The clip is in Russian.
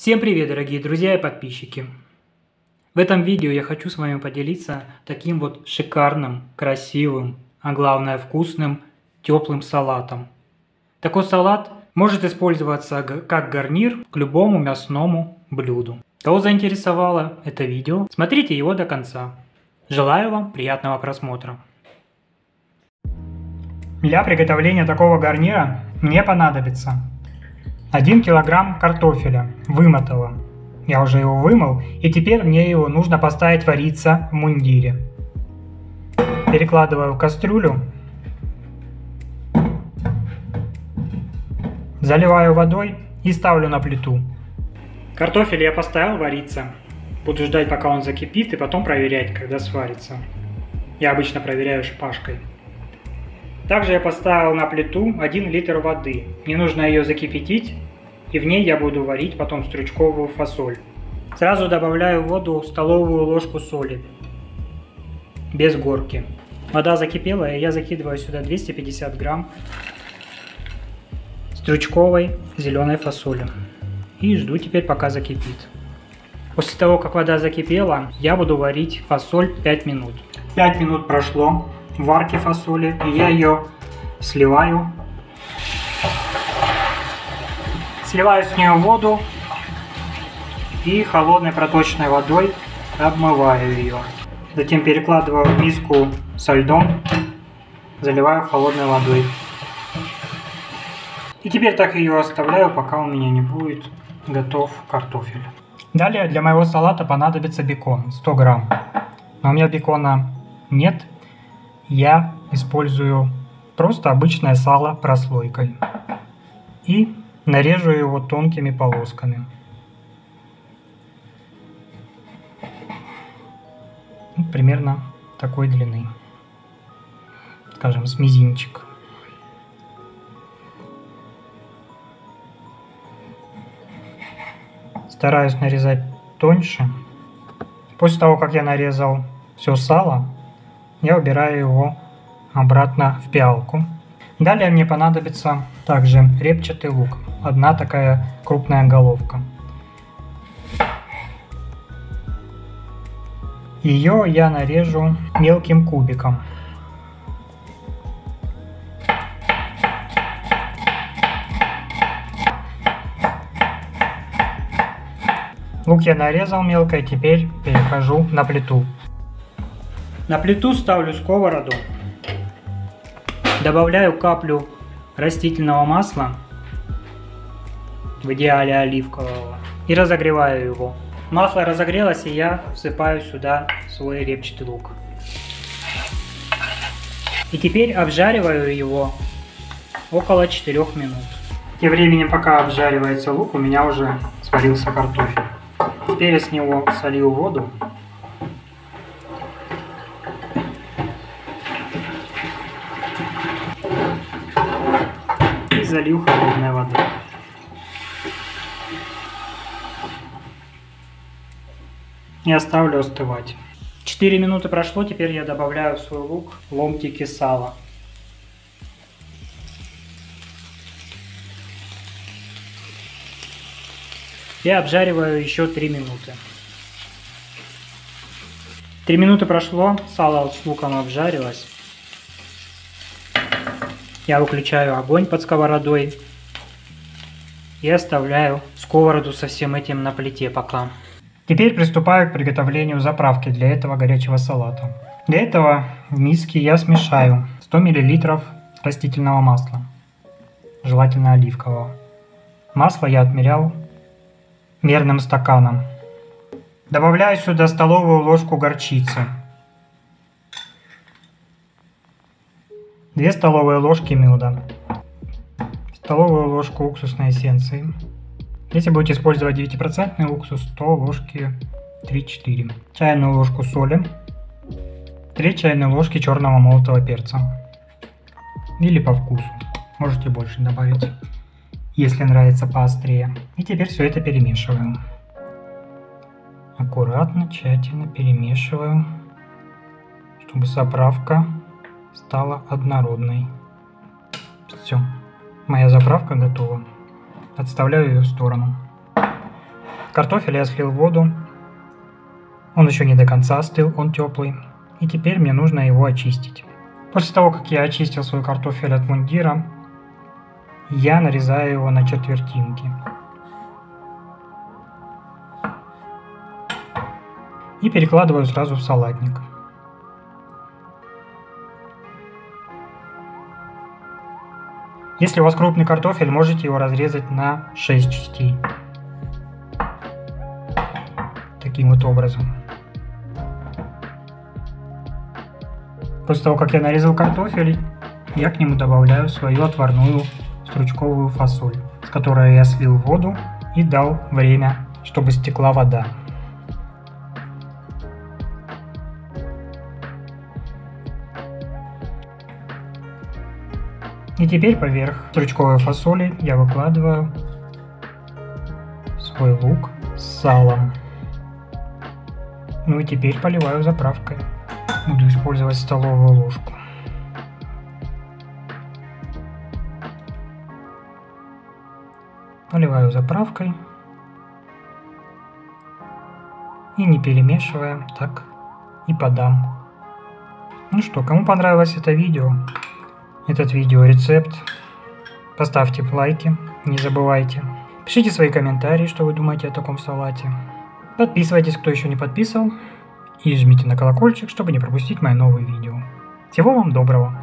Всем привет, дорогие друзья и подписчики! В этом видео я хочу с вами поделиться таким вот шикарным, красивым, а главное вкусным, теплым салатом. Такой салат может использоваться как гарнир к любому мясному блюду. Кого заинтересовало это видео, смотрите его до конца. Желаю вам приятного просмотра! Для приготовления такого гарнира мне понадобится 1 килограмм картофеля вымытого. Я уже его вымыл, и теперь мне его нужно поставить вариться в мундире. Перекладываю в кастрюлю, заливаю водой и ставлю на плиту. Картофель я поставил вариться. Буду ждать, пока он закипит, и потом проверять, когда сварится. Я обычно проверяю шпажкой. Также я поставил на плиту 1 литр воды. Мне нужно ее закипятить, и в ней я буду варить потом стручковую фасоль. Сразу добавляю в воду столовую ложку соли, без горки. Вода закипела, и я закидываю сюда 250 грамм стручковой зеленой фасоли. И жду теперь, пока закипит. После того, как вода закипела, я буду варить фасоль 5 минут. 5 минут прошло варки фасоли, и я ее сливаю. Сливаю с нее воду и холодной проточной водой обмываю ее. Затем перекладываю в миску со льдом, заливаю холодной водой. И теперь так ее оставляю, пока у меня не будет готов картофель. Далее для моего салата понадобится бекон 100 грамм. Но у меня бекона нет. Я использую просто обычное сало прослойкой и нарежу его тонкими полосками. Примерно такой длины, скажем, с мизинчик. Стараюсь нарезать тоньше. После того, как я нарезал все сало, я убираю его обратно в пиалку. Далее мне понадобится также репчатый лук. Одна такая крупная головка. Ее я нарежу мелким кубиком. Лук я нарезал мелко, и теперь перехожу на плиту. На плиту ставлю сковороду, добавляю каплю растительного масла, в идеале оливкового, и разогреваю его. Масло разогрелось, и я всыпаю сюда свой репчатый лук. И теперь обжариваю его около 4 минут. Тем временем, пока обжаривается лук, у меня уже сварился картофель. Теперь я с него солью воду. Залью холодной водой. И оставлю остывать. 4 минуты прошло, теперь я добавляю в свой лук ломтики сала. И обжариваю еще 3 минуты. 3 минуты прошло, сало с луком обжарилось. Я выключаю огонь под сковородой и оставляю сковороду со всем этим на плите пока. Теперь приступаю к приготовлению заправки для этого горячего салата. Для этого в миске я смешаю 100 мл растительного масла, желательно оливкового. Масло я отмерял мерным стаканом. Добавляю сюда столовую ложку горчицы, 2 столовые ложки меда, столовую ложку уксусной эссенции. Если будете использовать 9% уксус, то ложки 3-4. Чайную ложку соли, 3 чайные ложки черного молотого перца. Или по вкусу. Можете больше добавить, если нравится поострее. И теперь все это перемешиваю. Аккуратно, тщательно перемешиваю, чтобы заправка стала однородной. Все, моя заправка готова. Отставляю ее в сторону. Картофель я слил в воду. Он еще не до конца остыл, он теплый. И теперь мне нужно его очистить. После того, как я очистил свой картофель от мундира, я нарезаю его на четвертинки. И перекладываю сразу в салатник. Если у вас крупный картофель, можете его разрезать на 6 частей. Таким вот образом. После того, как я нарезал картофель, я к нему добавляю свою отварную стручковую фасоль, с которой я слил воду и дал время, чтобы стекла вода. И теперь поверх стручковой фасоли я выкладываю свой лук с салом. Ну и теперь поливаю заправкой. Буду использовать столовую ложку. Поливаю заправкой. И не перемешивая, так и подам. Ну что, кому понравилось это видео? Этот видеорецепт. Поставьте лайки, не забывайте. Пишите свои комментарии, что вы думаете о таком салате. Подписывайтесь, кто еще не подписал. И жмите на колокольчик, чтобы не пропустить мои новые видео. Всего вам доброго!